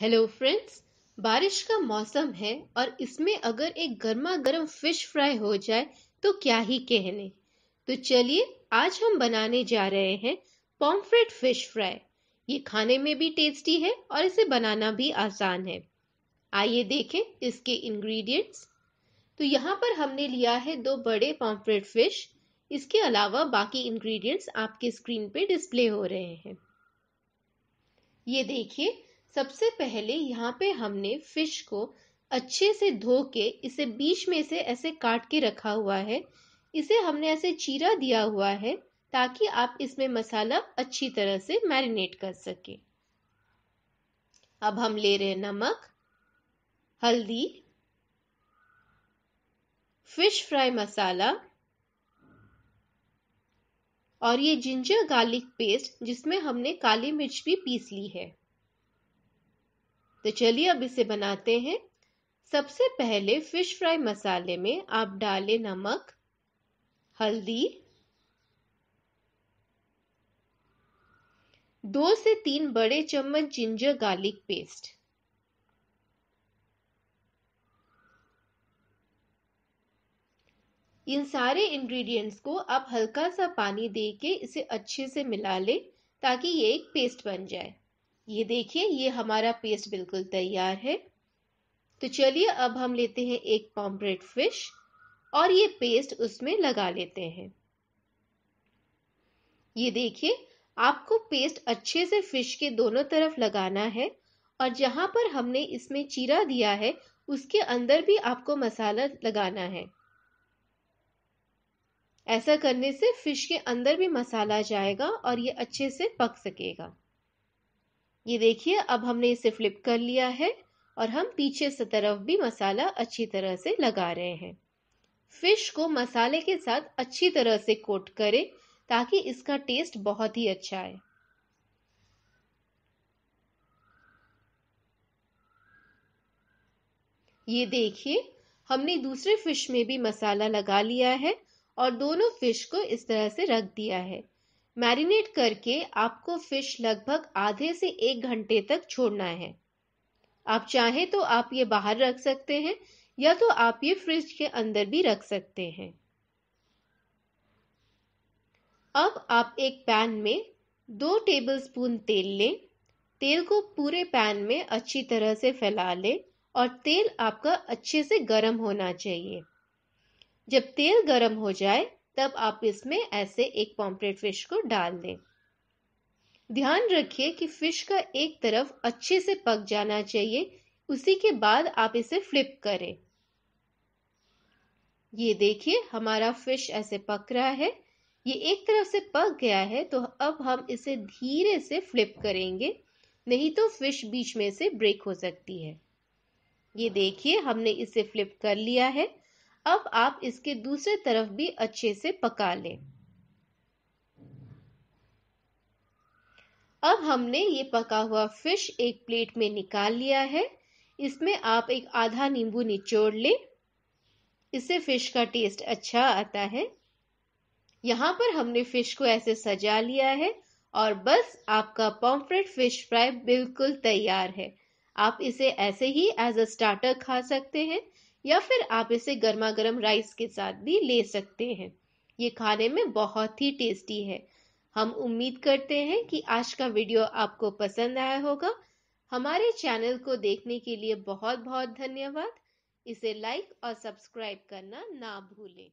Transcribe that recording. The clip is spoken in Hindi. हेलो फ्रेंड्स, बारिश का मौसम है और इसमें अगर एक गर्मा गर्म फिश फ्राई हो जाए तो क्या ही कहने। तो चलिए आज हम बनाने जा रहे हैं पॉम्फ्रेट फिश फ्राई। ये खाने में भी टेस्टी है और इसे बनाना भी आसान है। आइए देखें इसके इंग्रेडिएंट्स। तो यहाँ पर हमने लिया है 2 बड़े पॉम्फ्रेट फिश। इसके अलावा बाकी इंग्रेडिएंट्स आपके स्क्रीन पे डिस्प्ले हो रहे हैं। ये देखिए, सबसे पहले यहाँ पे हमने फिश को अच्छे से धो के इसे बीच में से ऐसे काट के रखा हुआ है। इसे हमने ऐसे चीरा दिया हुआ है ताकि आप इसमें मसाला अच्छी तरह से मैरिनेट कर सके। अब हम ले रहे हैं नमक, हल्दी, फिश फ्राई मसाला और ये जिंजर गार्लिक पेस्ट जिसमें हमने काली मिर्च भी पीस ली है। तो चलिए अब इसे बनाते हैं। सबसे पहले फिश फ्राई मसाले में आप डालें नमक, हल्दी, 2 से 3 बड़े चम्मच जिंजर गार्लिक पेस्ट, इन सारे इंग्रेडिएंट्स को आप हल्का सा पानी दे के इसे अच्छे से मिला लें ताकि ये एक पेस्ट बन जाए। ये देखिए, ये हमारा पेस्ट बिल्कुल तैयार है। तो चलिए अब हम लेते हैं एक पॉम्फ्रेट फिश और ये पेस्ट उसमें लगा लेते हैं। ये देखिए, आपको पेस्ट अच्छे से फिश के दोनों तरफ लगाना है और जहां पर हमने इसमें चीरा दिया है उसके अंदर भी आपको मसाला लगाना है। ऐसा करने से फिश के अंदर भी मसाला जाएगा और ये अच्छे से पक सकेगा। ये देखिए, अब हमने इसे फ्लिप कर लिया है और हम पीछे से तरफ भी मसाला अच्छी तरह से लगा रहे हैं। फिश को मसाले के साथ अच्छी तरह से कोट करें ताकि इसका टेस्ट बहुत ही अच्छा आए। ये देखिए, हमने दूसरे फिश में भी मसाला लगा लिया है और दोनों फिश को इस तरह से रख दिया है। मैरिनेट करके आपको फिश लगभग आधे से 1 घंटे तक छोड़ना है। आप चाहे तो आप ये बाहर रख सकते हैं या तो आप ये फ्रिज के अंदर भी रख सकते हैं। अब आप एक पैन में 2 टेबलस्पून तेल लें। तेल को पूरे पैन में अच्छी तरह से फैला लें और तेल आपका अच्छे से गर्म होना चाहिए। जब तेल गर्म हो जाए तब आप इसमें ऐसे एक पॉम्फ्रेट फिश को डाल दें। ध्यान रखिए कि फिश का एक तरफ अच्छे से पक जाना चाहिए, उसी के बाद आप इसे फ्लिप करें। ये देखिए, हमारा फिश ऐसे पक रहा है। ये एक तरफ से पक गया है तो अब हम इसे धीरे से फ्लिप करेंगे, नहीं तो फिश बीच में से ब्रेक हो सकती है। ये देखिए, हमने इसे फ्लिप कर लिया है। अब आप इसके दूसरे तरफ भी अच्छे से पका लें। अब हमने ये पका हुआ फिश एक प्लेट में निकाल लिया है। इसमें आप एक आधा नींबू निचोड़ लें, इससे फिश का टेस्ट अच्छा आता है। यहाँ पर हमने फिश को ऐसे सजा लिया है और बस आपका पॉम्फ्रेट फिश फ्राई बिल्कुल तैयार है। आप इसे ऐसे ही एज अ स्टार्टर खा सकते हैं या फिर आप इसे गर्मा गर्म राइस के साथ भी ले सकते हैं। ये खाने में बहुत ही टेस्टी है। हम उम्मीद करते हैं कि आज का वीडियो आपको पसंद आया होगा। हमारे चैनल को देखने के लिए बहुत बहुत धन्यवाद। इसे लाइक और सब्सक्राइब करना ना भूलें।